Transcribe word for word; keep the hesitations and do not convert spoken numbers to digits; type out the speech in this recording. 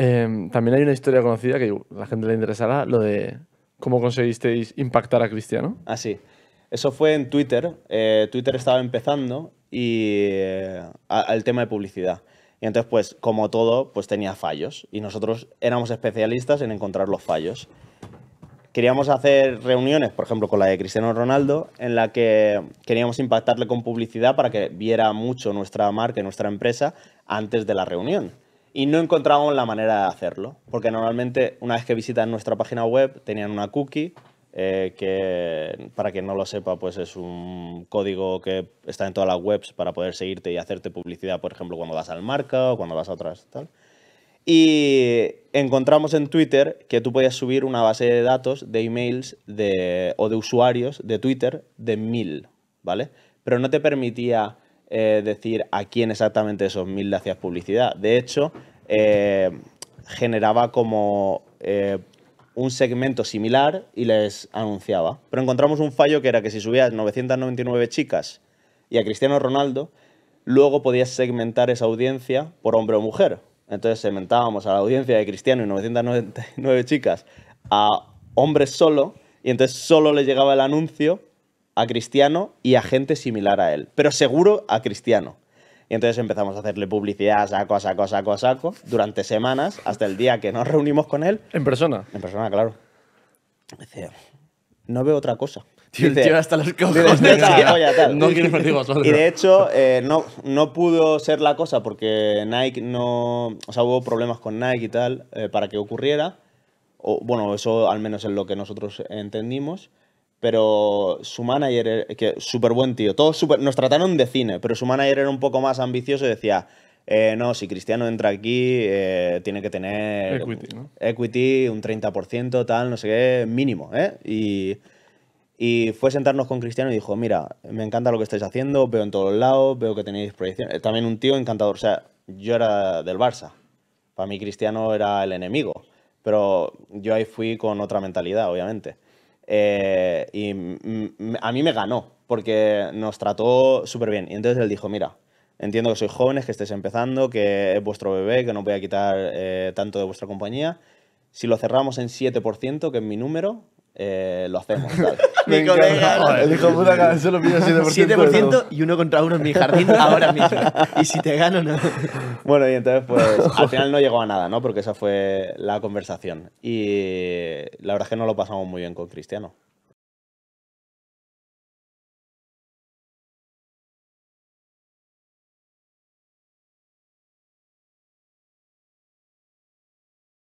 Eh, también hay una historia conocida que a la gente le interesará, lo de cómo conseguisteis impactar a Cristiano. Ah, sí. Eso fue en Twitter. Eh, Twitter estaba empezando y eh, al tema de publicidad. Y entonces, pues, como todo, pues tenía fallos. Y nosotros éramos especialistas en encontrar los fallos. Queríamos hacer reuniones, por ejemplo, con la de Cristiano Ronaldo, en la que queríamos impactarle con publicidad para que viera mucho nuestra marca y nuestra empresa antes de la reunión. Y no encontrábamos la manera de hacerlo, porque normalmente una vez que visitan nuestra página web tenían una cookie, eh, que para quien no lo sepa, pues es un código que está en todas las webs para poder seguirte y hacerte publicidad, por ejemplo, cuando vas al marca o cuando vas a otras tal. Y encontramos en Twitter que tú podías subir una base de datos de emails de, o de usuarios de Twitter de mil, ¿vale? Pero no te permitía eh, decir a quién exactamente esos mil le hacías publicidad. De hecho, eh, generaba como eh, un segmento similar y les anunciaba. Pero encontramos un fallo que era que si subías novecientas noventa y nueve chicas y a Cristiano Ronaldo, luego podías segmentar esa audiencia por hombre o mujer. Entonces segmentábamos a la audiencia de Cristiano y novecientas noventa y nueve chicas a hombres solo, y entonces solo le llegaba el anuncio a Cristiano y a gente similar a él, pero seguro a Cristiano. Y entonces empezamos a hacerle publicidad a saco, a saco, a saco, a saco, durante semanas, hasta el día que nos reunimos con él. ¿En persona? En persona, claro. Dice, no veo otra cosa. Tío, dice, el tío hasta los cojones. Dice, tío, olla, tal. No quiero perder vosotros. Y de hecho, eh, no, no pudo ser la cosa porque Nike no... O sea, hubo problemas con Nike y tal eh, para que ocurriera. O, bueno, eso al menos es lo que nosotros entendimos. Pero su manager, que súper buen tío, todos super, nos trataron de cine, pero su manager era un poco más ambicioso y decía... Eh, no, si Cristiano entra aquí, eh, tiene que tener equity, ¿no? Equity, un treinta por ciento, tal, no sé qué, mínimo, ¿eh? Y, y fue sentarnos con Cristiano y dijo, mira, me encanta lo que estáis haciendo, veo en todos lados, veo que tenéis proyecciones. También un tío encantador, o sea, yo era del Barça, para mí Cristiano era el enemigo, pero yo ahí fui con otra mentalidad, obviamente. Eh, y a mí me ganó, porque nos trató súper bien. Y entonces él dijo, mira... Entiendo que sois jóvenes, que estáis empezando, que es vuestro bebé, que no voy a quitar eh, tanto de vuestra compañía. Si lo cerramos en siete por ciento, que es mi número, eh, lo hacemos. Mi colega. El hijo puta cada vez solo pide siete por ciento. siete por ciento y uno contra uno en mi jardín ahora mismo. Y si te gano, no. Bueno, y entonces, pues al final no llegó a nada, ¿no? Porque esa fue la conversación. Y la verdad es que no lo pasamos muy bien con Cristiano.